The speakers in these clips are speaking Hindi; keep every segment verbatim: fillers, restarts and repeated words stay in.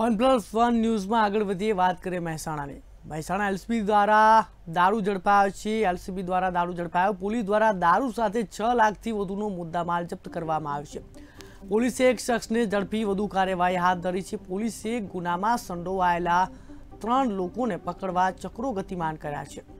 वन प्लस वन न्यूज़ में आगे बढ़िए बात करें मेहसाणा ने। मेहसाणा एलसीबी द्वारा दारू झड़पायो छे। एलसीबी द्वारा दारू झड़पायो। पुलिस द्वारा दारू साथे छ लाखथी वधुनो मुद्दामाल जप्त करवामां आवशे। पुलिसे एक शख्सने झड़पी वधु कार्यवाही हाथ धरी छे। पुलिसे गुनामां संडोवायेला त्रण लोकोने पकड़वा चक्रो गतिमान कर्या छे।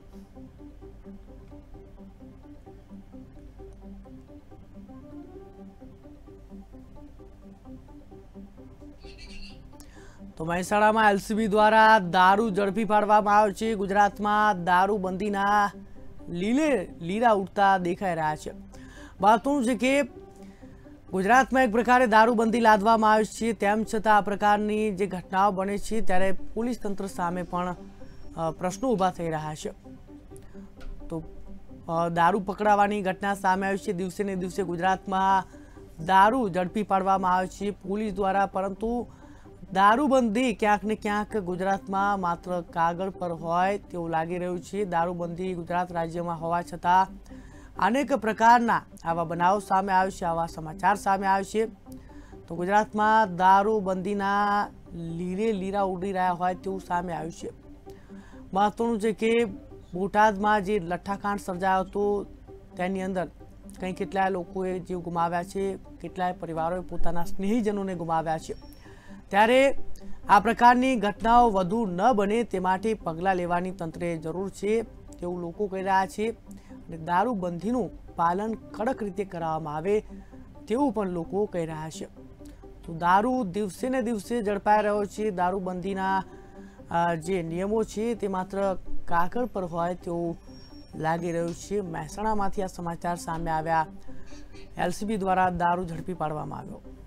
तो मेहसाणा में एलसीबी द्वारा दारू झड़पी पाड़वामां आव्यो छे। गुजरात में दारूबंदी लीले लीरा उठता देखाई रहा है। बातों से कि गुजरात में एक प्रकार दारूबंदी लादवामां आवी छे, तेम छतां आ प्रकारनी जे घटनाओं बने छे त्यारे पुलिस तंत्र सामे पण प्रश्नों उभा थई रह्या छे। तो दारू पकड़ावानी घटना सामे आवी छे। दिवसे ने दिवसे गुजरात में दारू झड़पी पाड़वामां आवी छे पुलिस द्वारा, परंतु दारूबंदी क्यांक ने क्यांक गुजरात में मात्र कागळ पर होय तेवुं लागी रह्युं छे। दारूबंदी गुजरात राज्य में होवा छतां अनेक प्रकारना आवा बनाव सामे आव्या छे, आवा समाचार सामे आव्या छे। तो गुजरात में दारूबंदीना लीरे लीरा उड़ी रह्या होय तेवुं सामे आव्युं छे। महत्वनुं छे के बोटाद में जे लठ्ठाकांड सर्जायो हतो तेनी अंदर कई केटलाय लोकोए जीव गुमाव्या छे, केटलाय परिवारोए पोताना स्नेहीजनोने गुमाव्या छे। त्यारे आ प्रकारनी घटनाओ वधु न बने ते माटे पगलां लेवानी तंत्रे जरूर छे तेवुं लोको कही रह्या छे अने दारूबंधीनुं पालन कड़क रीते कराववामां आवे तेवुं पण लोको कही रह्या छे। तो दारू दिवसे ने दिवसे झड़पाई रह्यो छे। दारूबंधीना जे नियमो छे ते मात्र कागळ पर होय तेवुं लागी रह्युं छे। मेहसाणामांथी आ समाचार सामे आव्या। एलसीबी द्वारा दारू झड़पी पाडवामां આવ્યો।